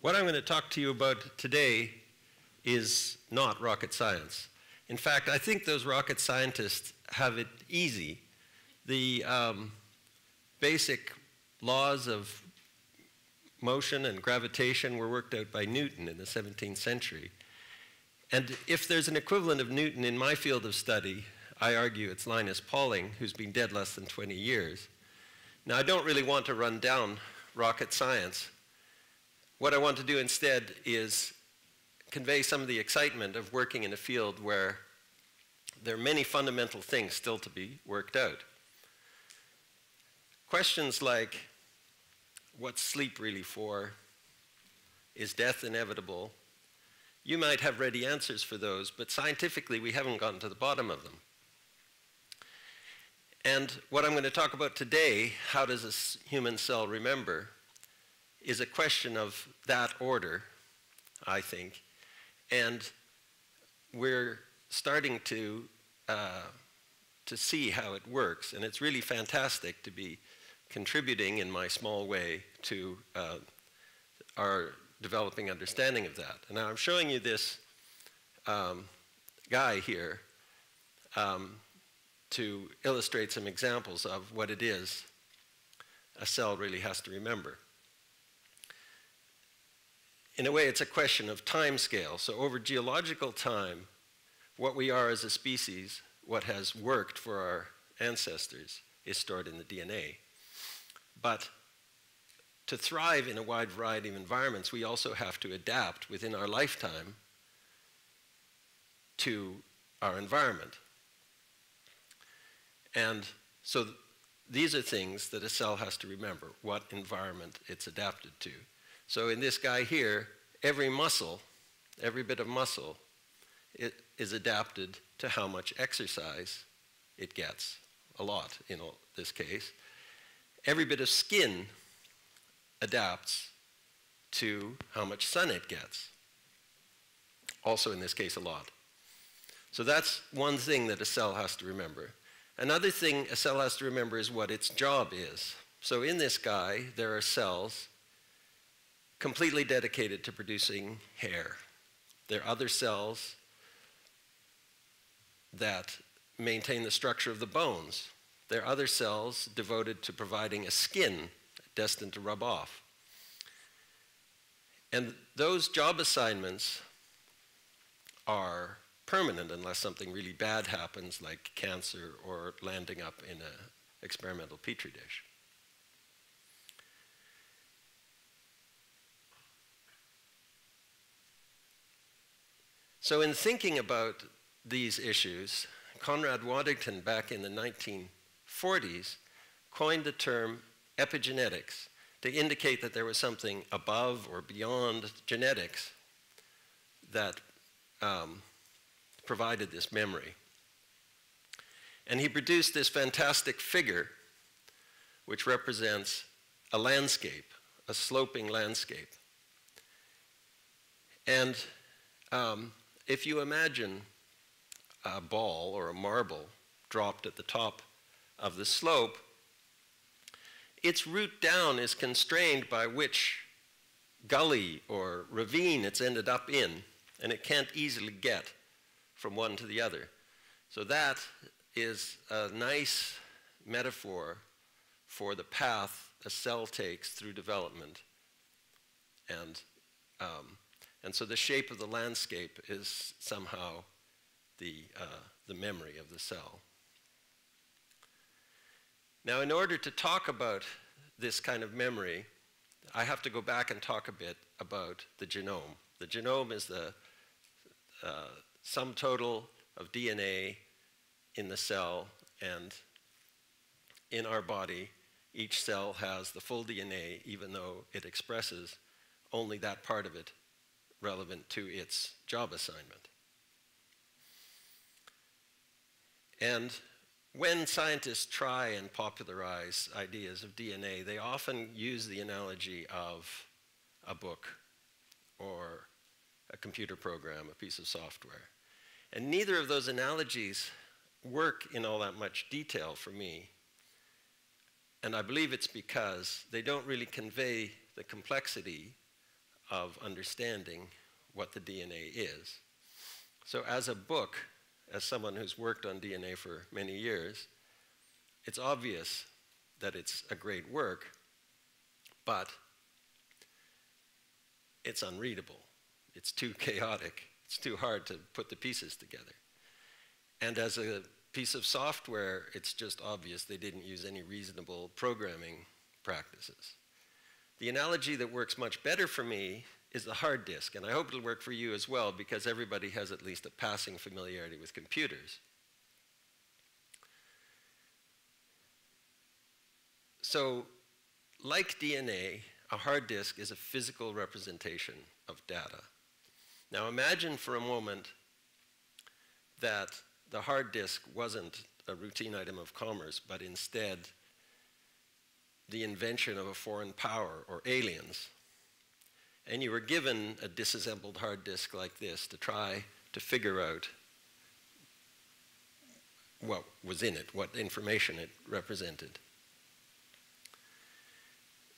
What I'm going to talk to you about today is not rocket science. In fact, I think those rocket scientists have it easy. The basic laws of motion and gravitation were worked out by Newton in the 17th century. And if there's an equivalent of Newton in my field of study, I argue it's Linus Pauling, who's been dead less than 20 years. Now, I don't really want to run down rocket science. What I want to do instead is convey some of the excitement of working in a field where there are many fundamental things still to be worked out. Questions like, what's sleep really for? Is death inevitable? You might have ready answers for those, but scientifically we haven't gotten to the bottom of them. And what I'm going to talk about today, how does a human cell remember, is a question of that order, I think. And we're starting to see how it works. And it's really fantastic to be contributing in my small way to our developing understanding of that. And now I'm showing you this guy here to illustrate some examples of what it is a cell really has to remember. In a way, it's a question of time scale. So over geological time, what we are as a species, what has worked for our ancestors, is stored in the DNA. But to thrive in a wide variety of environments, we also have to adapt within our lifetime to our environment. And so these are things that a cell has to remember, what environment it's adapted to. So in this guy here, every muscle, every bit of muscle, it is adapted to how much exercise it gets, a lot in this case. Every bit of skin adapts to how much sun it gets, also in this case a lot. So that's one thing that a cell has to remember. Another thing a cell has to remember is what its job is. So in this guy, there are cells completely dedicated to producing hair. There are other cells that maintain the structure of the bones. There are other cells devoted to providing a skin destined to rub off. And those job assignments are permanent unless something really bad happens, like cancer or landing up in an experimental petri dish. So in thinking about these issues, Conrad Waddington, back in the 1940s, coined the term epigenetics to indicate that there was something above or beyond genetics that provided this memory. And he produced this fantastic figure, which represents a landscape, a sloping landscape. And if you imagine a ball or a marble dropped at the top of the slope, its route down is constrained by which gully or ravine it's ended up in, and it can't easily get from one to the other. So that is a nice metaphor for the path a cell takes through development. And so the shape of the landscape is somehow the memory of the cell. Now, in order to talk about this kind of memory, I have to go back and talk a bit about the genome. The genome is the sum total of DNA in the cell, and in our body, each cell has the full DNA, even though it expresses only that part of it relevant to its job assignment. And when scientists try and popularize ideas of DNA, they often use the analogy of a book or a computer program, a piece of software. And neither of those analogies work in all that much detail for me. And I believe it's because they don't really convey the complexity of understanding what the DNA is. So as a book, as someone who's worked on DNA for many years, it's obvious that it's a great work, but it's unreadable. It's too chaotic. It's too hard to put the pieces together. And as a piece of software, it's just obvious they didn't use any reasonable programming practices. The analogy that works much better for me is the hard disk, and I hope it'll work for you as well, because everybody has at least a passing familiarity with computers. So, like DNA, a hard disk is a physical representation of data. Now imagine for a moment that the hard disk wasn't a routine item of commerce, but instead the invention of a foreign power or aliens. And you were given a disassembled hard disk like this to try to figure out what was in it, what information it represented.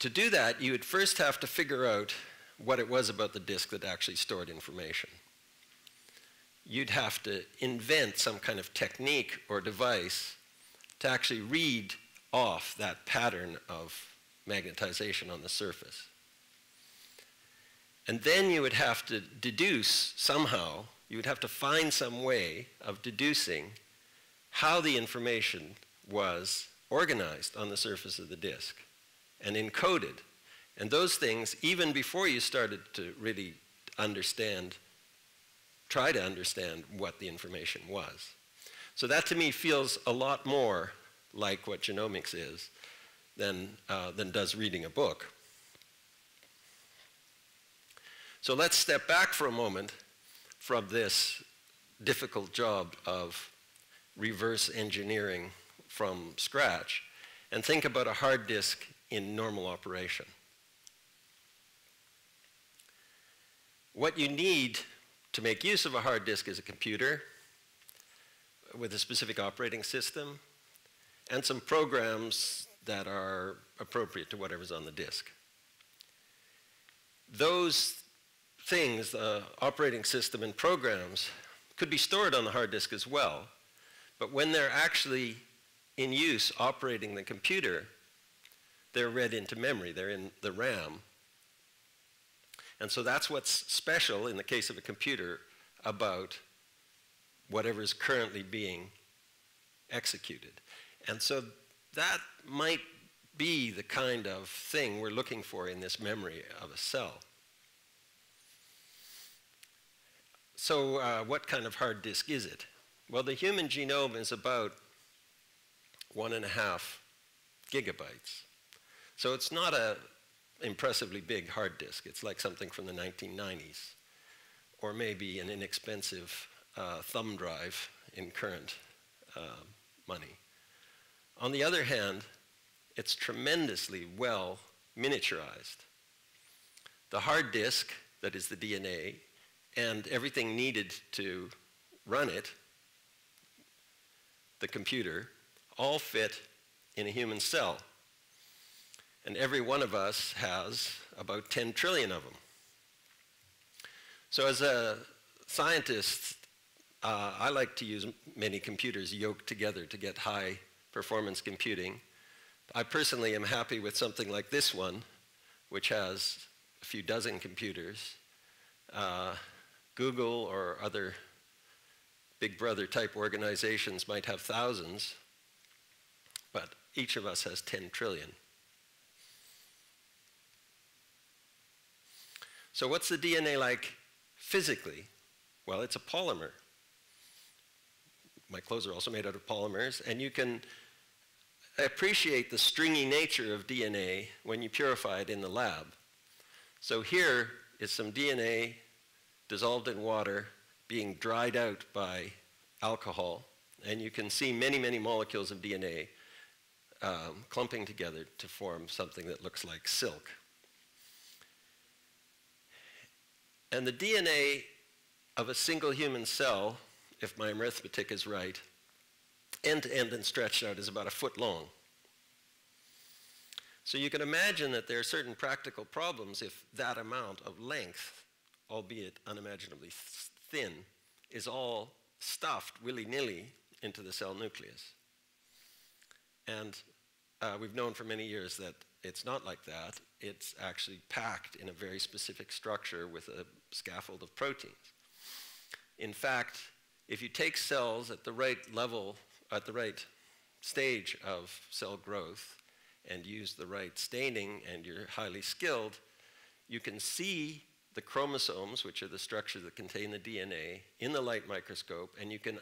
To do that, you would first have to figure out what it was about the disk that actually stored information. You'd have to invent some kind of technique or device to actually read off that pattern of magnetization on the surface. And then you would have to deduce somehow, you would have to find some way of deducing how the information was organized on the surface of the disk and encoded. And those things, even before you started to really understand, try to understand what the information was. So that to me feels a lot more like what genomics is than does reading a book. So let's step back for a moment from this difficult job of reverse engineering from scratch and think about a hard disk in normal operation. What you need to make use of a hard disk is a computer with a specific operating system and some programs that are appropriate to whatever's on the disk. Those things, the operating system and programs, could be stored on the hard disk as well, but when they're actually in use operating the computer, they're read into memory, they're in the RAM. And so that's what's special in the case of a computer about whatever is currently being executed. And so that might be the kind of thing we're looking for in this memory of a cell. So what kind of hard disk is it? Well, the human genome is about 1.5 gigabytes. So it's not a impressively big hard disk. It's like something from the 1990s, or maybe an inexpensive thumb drive in current money. On the other hand, it's tremendously well miniaturized. The hard disk, that is the DNA, and everything needed to run it, the computer, all fit in a human cell. And every one of us has about 10 trillion of them. So as a scientist, I like to use many computers yoked together to get high performance computing. I personally am happy with something like this one, which has a few dozen computers. Google or other Big Brother type organizations might have thousands, but each of us has 10 trillion. So what's the DNA like physically? Well, it's a polymer. My clothes are also made out of polymers, and you can appreciate the stringy nature of DNA when you purify it in the lab. So here is some DNA dissolved in water being dried out by alcohol, and you can see many, many molecules of DNA clumping together to form something that looks like silk. And the DNA of a single human cell, if my arithmetic is right, end to end and stretched out, is about a foot long. So you can imagine that there are certain practical problems if that amount of length, albeit unimaginably thin, is all stuffed willy-nilly into the cell nucleus. And we've known for many years that it's not like that. It's actually packed in a very specific structure with a scaffold of proteins. In fact, if you take cells at the right level, at the right stage of cell growth, and use the right staining, and you're highly skilled, you can see the chromosomes, which are the structures that contain the DNA, in the light microscope, and you can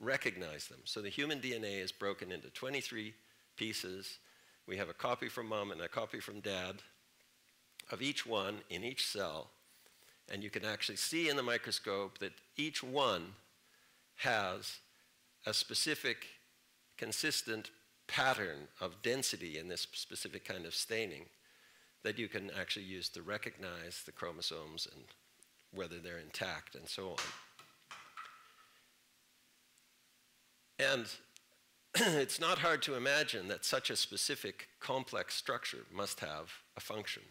recognize them. So the human DNA is broken into 23 pieces. We have a copy from mom and a copy from dad of each one in each cell. And you can actually see in the microscope that each one has a specific, consistent pattern of density in this specific kind of staining that you can actually use to recognize the chromosomes and whether they're intact and so on. And it's not hard to imagine that such a specific complex structure must have a function.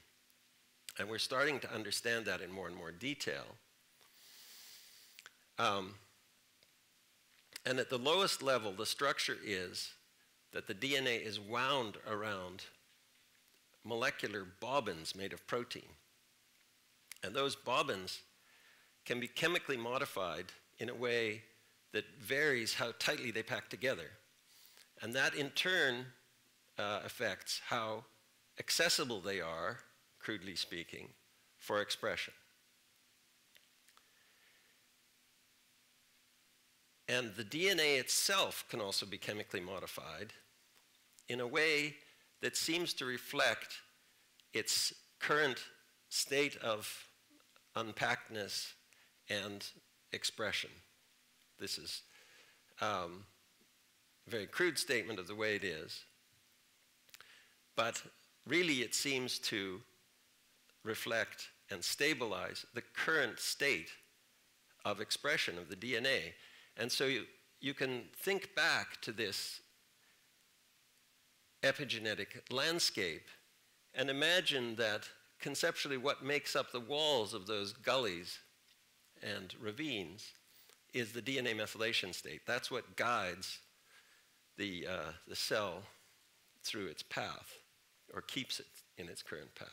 And we're starting to understand that in more and more detail. And at the lowest level, the structure is that the DNA is wound around molecular bobbins made of protein. And those bobbins can be chemically modified in a way that varies how tightly they pack together. And that in turn affects how accessible they are, crudely speaking, for expression. And the DNA itself can also be chemically modified in a way that seems to reflect its current state of unpackedness and expression. This is a very crude statement of the way it is, but really it seems to reflect and stabilize the current state of expression of the DNA. And so you can think back to this epigenetic landscape and imagine that conceptually what makes up the walls of those gullies and ravines is the DNA methylation state. That's what guides the cell through its path, or keeps it in its current path.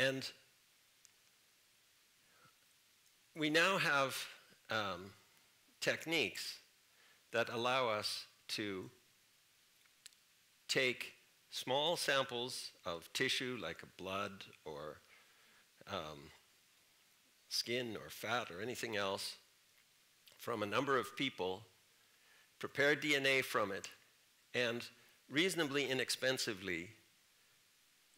And we now have techniques that allow us to take small samples of tissue, like blood or skin or fat or anything else, from a number of people, prepare DNA from it, and reasonably inexpensively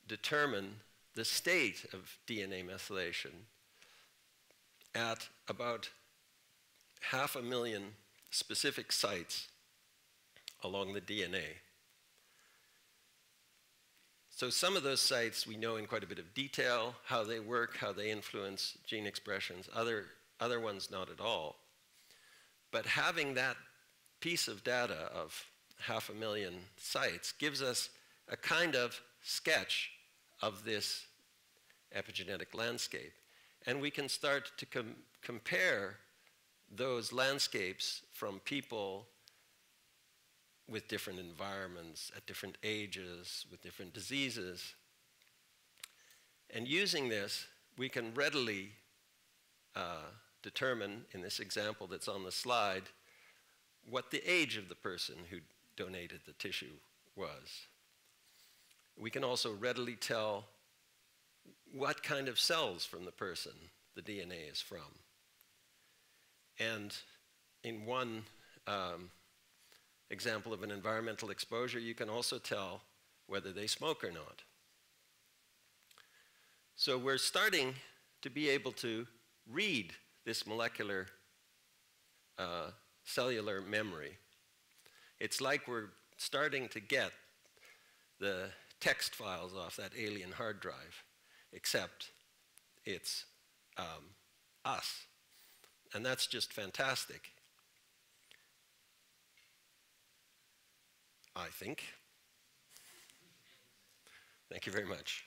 determine the state of DNA methylation at about 500,000 specific sites along the DNA. So some of those sites we know in quite a bit of detail, how they work, how they influence gene expressions, other ones not at all. But having that piece of data of 500,000 sites gives us a kind of sketch of this epigenetic landscape. And we can start to compare those landscapes from people with different environments, at different ages, with different diseases. And using this, we can readily determine, in this example that's on the slide, what the age of the person who donated the tissue was. We can also readily tell what kind of cells from the person the DNA is from. And in one example of an environmental exposure, you can also tell whether they smoke or not. So we're starting to be able to read this molecular cellular memory. It's like we're starting to get the text files off that alien hard drive, except it's us. And that's just fantastic, I think. Thank you very much.